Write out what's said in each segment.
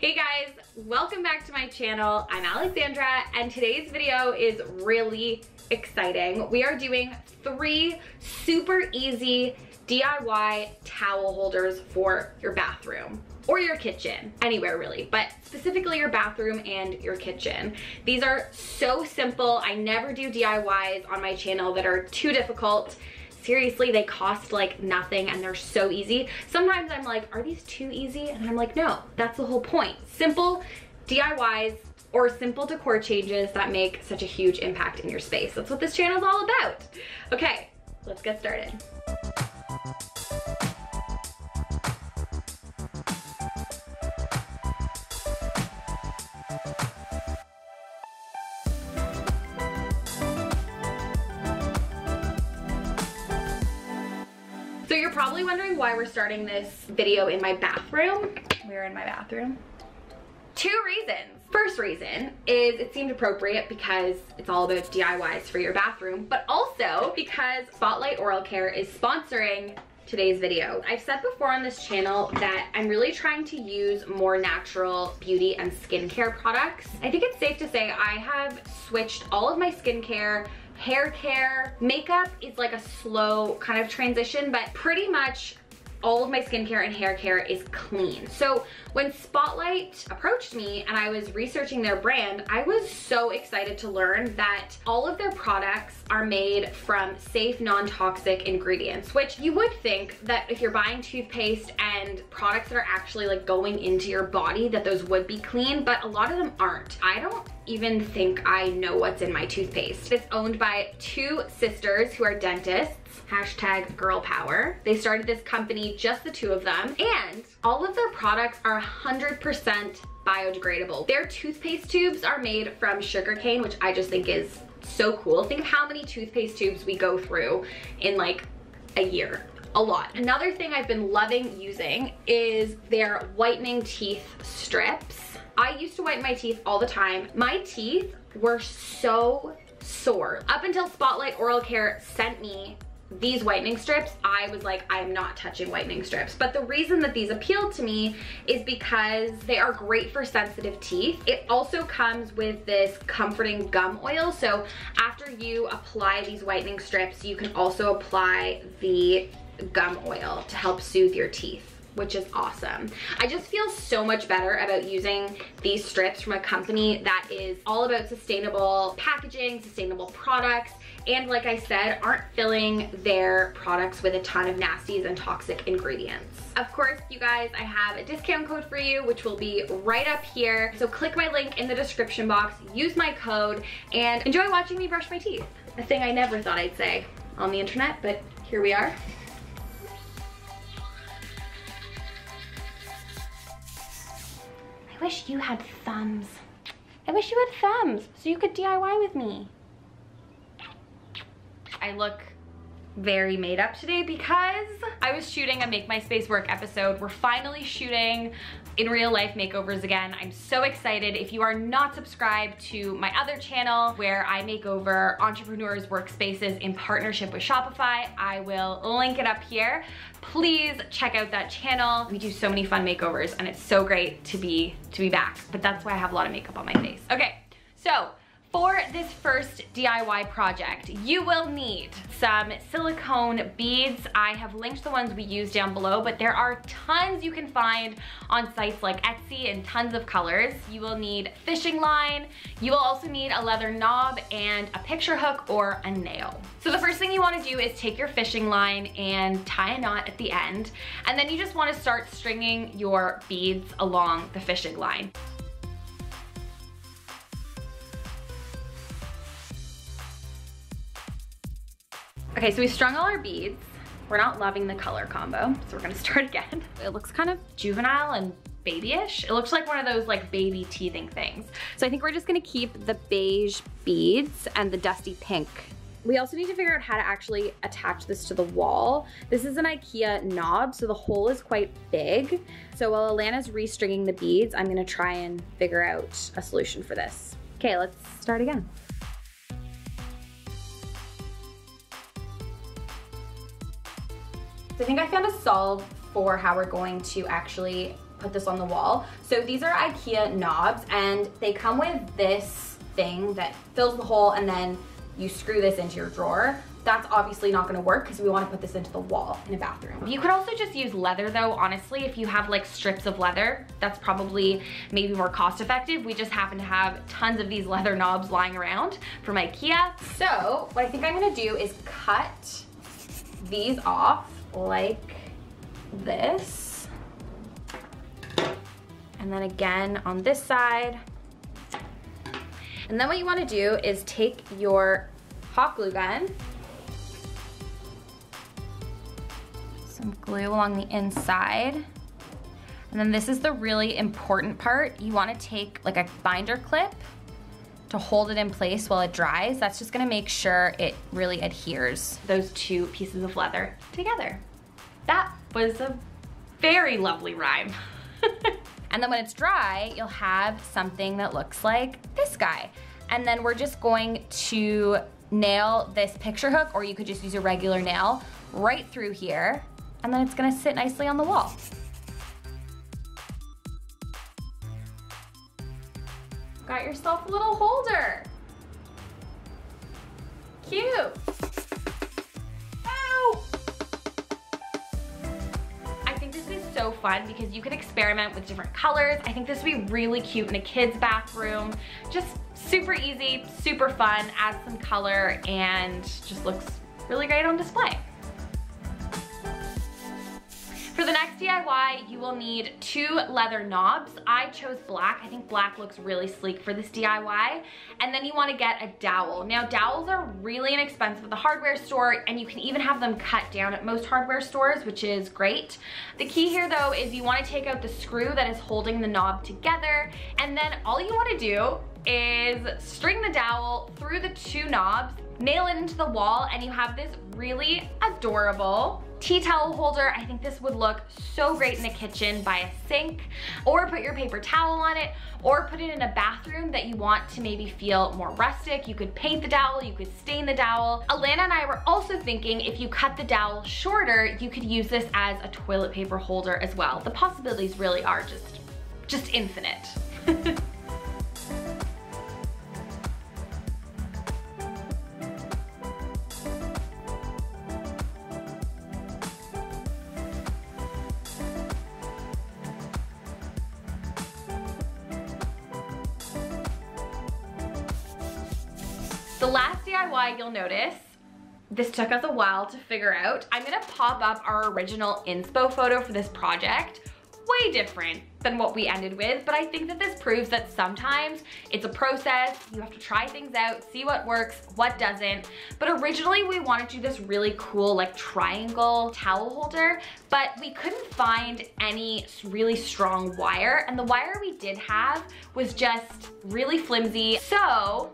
Hey guys, welcome back to my channel. I'm Alexandra, and today's video is really exciting. We are doing 3 super easy DIY towel holders for your bathroom or your kitchen, anywhere really, but specifically your bathroom and your kitchen. These are so simple. I never do DIYs on my channel that are too difficult. Seriously, they cost like nothing and they're so easy. Sometimes I'm like, are these too easy? And I'm like, no, that's the whole point. Simple DIYs or simple decor changes that make such a huge impact in your space. That's what this channel is all about. Okay, let's get started. So you're probably wondering why we're starting this video in my bathroom. We're in my bathroom. 2 reasons. First reason is it seemed appropriate because it's all about DIYs for your bathroom, but also because Spotlight Oral Care is sponsoring today's video. I've said before on this channel that I'm really trying to use more natural beauty and skincare products. I think it's safe to say I have switched all of my skincare, hair care, makeup is like a slow kind of transition, but pretty much all of my skincare and hair care is clean. So when Spotlight approached me and I was researching their brand, I was so excited to learn that all of their products are made from safe, non-toxic ingredients, which you would think that if you're buying toothpaste and products that are actually like going into your body, that those would be clean, but a lot of them aren't. I don't even think I know what's in my toothpaste. It's owned by 2 sisters who are dentists. Hashtag girl power. They started this company, just the 2 of them, and all of their products are 100% biodegradable. Their toothpaste tubes are made from sugarcane, which I just think is so cool. Think of how many toothpaste tubes we go through in like a year. A lot. Another thing I've been loving using is their whitening teeth strips. I used to wipe my teeth all the time. My teeth were so sore. Up until Spotlight Oral Care sent me these whitening strips, I was like, I'm not touching whitening strips. But the reason that these appealed to me is because they are great for sensitive teeth. It also comes with this comforting gum oil. So after you apply these whitening strips, you can also apply the gum oil to help soothe your teeth, which is awesome. I just feel so much better about using these strips from a company that is all about sustainable packaging, sustainable products, and like I said, aren't filling their products with a ton of nasties and toxic ingredients. Of course, you guys, I have a discount code for you, which will be right up here. So click my link in the description box, use my code, and enjoy watching me brush my teeth. A thing I never thought I'd say on the internet, but here we are. I wish you had thumbs. I wish you had thumbs so you could DIY with me. I look very made up today because I was shooting a Make My Space Work episode. We're finally shooting in real life makeovers again. I'm so excited. If you are not subscribed to my other channel where I make over entrepreneurs' workspaces in partnership with Shopify, I will link it up here. Please check out that channel. We do so many fun makeovers and it's so great to be back, but that's why I have a lot of makeup on my face. Okay, so for this first DIY project, you will need some silicone beads. I have linked the ones we use down below, but there are tons you can find on sites like Etsy and tons of colors. You will need fishing line. You will also need a leather knob and a picture hook or a nail. So the first thing you want to do is take your fishing line and tie a knot at the end, and then you just want to start stringing your beads along the fishing line. Okay, so we strung all our beads. We're not loving the color combo, so we're gonna start again. It looks kind of juvenile and babyish. It looks like one of those like baby teething things. So I think we're just gonna keep the beige beads and the dusty pink. We also need to figure out how to actually attach this to the wall. This is an IKEA knob, so the hole is quite big. So while Alana's restringing the beads, I'm gonna try and figure out a solution for this. Okay, let's start again. So I think I found a solve for how we're going to actually put this on the wall. So these are IKEA knobs, and they come with this thing that fills the hole, and then you screw this into your drawer. That's obviously not gonna work because we wanna put this into the wall in a bathroom. You could also just use leather though, honestly. If you have like strips of leather, that's probably maybe more cost effective. We just happen to have tons of these leather knobs lying around from IKEA. So what I think I'm gonna do is cut these off like this. And then again on this side. And then what you wanna do is take your hot glue gun, some glue along the inside, and then this is the really important part. You want to take like a binder clip to hold it in place while it dries. That's just going to make sure it really adheres those two pieces of leather together. That was a very lovely rhyme. And then when it's dry, you'll have something that looks like this guy. And then we're just going to nail this picture hook, or you could just use a regular nail, right through here, and then it's gonna sit nicely on the wall. Got yourself a little holder. Cute. Ow! I think this is so fun because you can experiment with different colors. I think this would be really cute in a kid's bathroom. Just super easy, super fun, adds some color, and just looks really great on display. For the next DIY, you will need two leather knobs. I chose black. I think black looks really sleek for this DIY. And then you want to get a dowel. Now, dowels are really inexpensive at the hardware store, and you can even have them cut down at most hardware stores, which is great. The key here, though, is you want to take out the screw that is holding the knob together, and then all you want to do is string the dowel through the two knobs, nail it into the wall, and you have this really adorable tea towel holder. I think this would look so great in the kitchen by a sink, or put your paper towel on it, or put it in a bathroom that you want to maybe feel more rustic. You could paint the dowel, you could stain the dowel. Alana and I were also thinking if you cut the dowel shorter, you could use this as a toilet paper holder as well. The possibilities really are just infinite. The last DIY you'll notice, this took us a while to figure out. I'm gonna pop up our original inspo photo for this project. Way different than what we ended with, but I think that this proves that sometimes it's a process. You have to try things out, see what works, what doesn't. But originally we wanted to do this really cool like triangle towel holder, but we couldn't find any really strong wire, and the wire we did have was just really flimsy. So,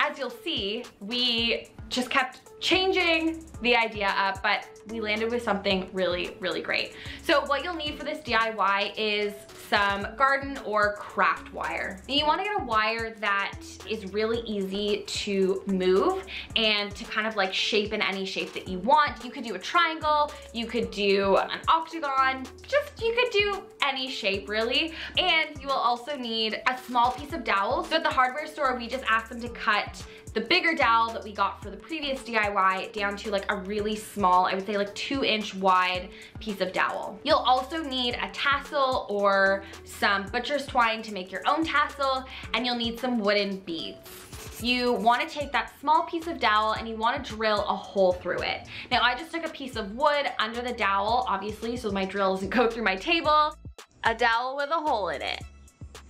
as you'll see, we just kept changing the idea up, but we landed with something really, really great. So what you'll need for this DIY is some garden or craft wire. You want to get a wire that is really easy to move and to kind of like shape in any shape that you want. You could do a triangle, you could do an octagon, just you could do any shape really. And you will also need a small piece of dowel. So at the hardware store, we just asked them to cut the bigger dowel that we got for the previous DIY down to like a really small, I would say like 2-inch wide piece of dowel. You'll also need a tassel or some butcher's twine to make your own tassel, and you'll need some wooden beads. You want to take that small piece of dowel and you want to drill a hole through it. Now I just took a piece of wood under the dowel, obviously, so my drill doesn't go through my table. A dowel with a hole in it.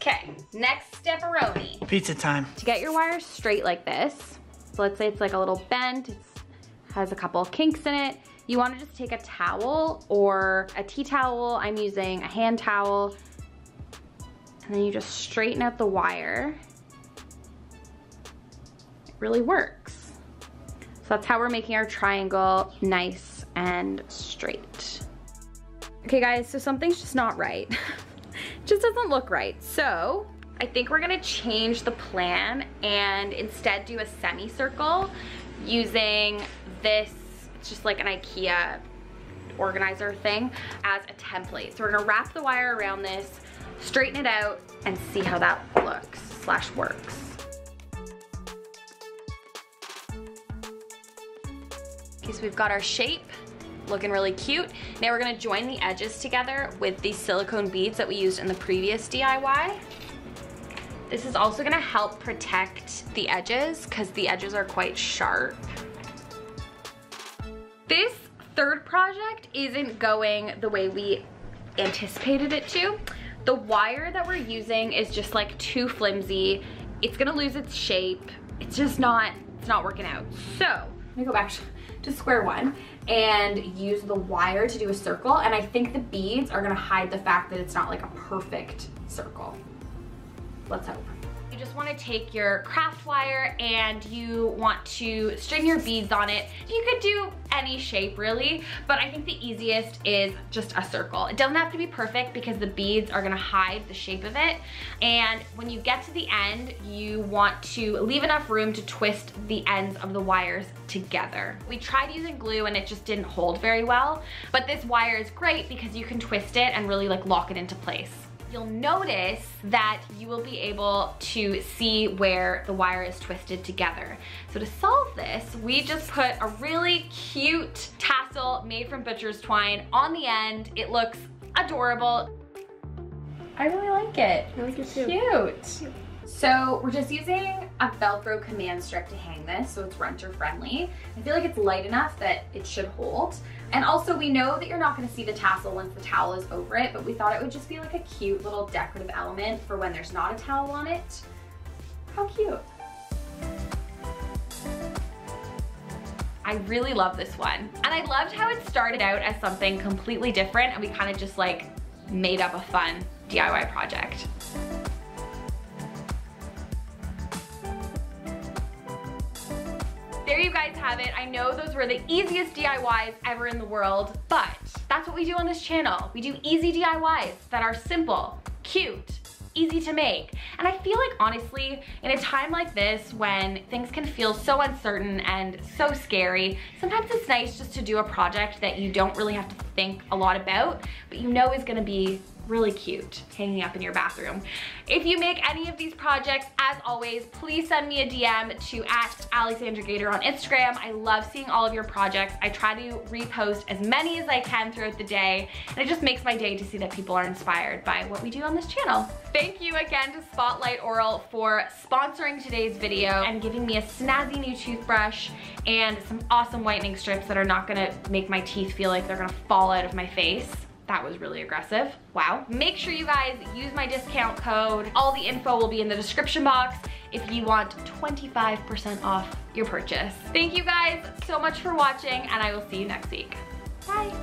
Okay, next step-a-roni. Pizza time. To get your wire straight like this, so let's say it's like a little bent, it has a couple of kinks in it, you wanna just take a towel or a tea towel, I'm using a hand towel, and then you just straighten out the wire. It really works. So that's how we're making our triangle nice and straight. Okay guys, so something's just not right. Just doesn't look right. So I think we're gonna change the plan and instead do a semicircle using this, it's just like an IKEA organizer thing, as a template. So we're gonna wrap the wire around this, straighten it out, and see how that looks slash works. Okay, so we've got our shape, looking really cute. Now we're gonna join the edges together with the silicone beads that we used in the previous DIY. This is also gonna help protect the edges because the edges are quite sharp. This third project isn't going the way we anticipated it to. The wire that we're using is just like too flimsy. It's gonna lose its shape. It's just not working out. So let me go back to square one and use the wire to do a circle, and I think the beads are gonna hide the fact that it's not like a perfect circle. Let's hope. You just want to take your craft wire and you want to string your beads on it. You could do any shape really, but I think the easiest is just a circle. It doesn't have to be perfect because the beads are going to hide the shape of it. And when you get to the end, you want to leave enough room to twist the ends of the wires together. We tried using glue and it just didn't hold very well, but this wire is great because you can twist it and really like lock it into place. You'll notice that you will be able to see where the wire is twisted together. So to solve this, we just put a really cute tassel made from butcher's twine on the end. It looks adorable. I really like it. I like it too. Cute. So we're just using a Velcro command strip to hang this, so it's renter friendly. I feel like it's light enough that it should hold. And also we know that you're not gonna see the tassel once the towel is over it, but we thought it would just be like a cute little decorative element for when there's not a towel on it. How cute. I really love this one. And I loved how it started out as something completely different and we kind of just like made up a fun DIY project. There you guys have it. I know those were the easiest DIYs ever in the world, but that's what we do on this channel. We do easy DIYs that are simple, cute, easy to make. And I feel like honestly, in a time like this when things can feel so uncertain and so scary, sometimes it's nice just to do a project that you don't really have to think a lot about, but you know is gonna be really cute hanging up in your bathroom. If you make any of these projects, as always, please send me a DM to @AlexandraGater on Instagram. I love seeing all of your projects. I try to repost as many as I can throughout the day, and it just makes my day to see that people are inspired by what we do on this channel. Thank you again to Spotlight Oral for sponsoring today's video and giving me a snazzy new toothbrush and some awesome whitening strips that are not gonna make my teeth feel like they're gonna fall out of my face. That was really aggressive. Wow. Make sure you guys use my discount code. All the info will be in the description box if you want 25% off your purchase. Thank you guys so much for watching, and I will see you next week. Bye.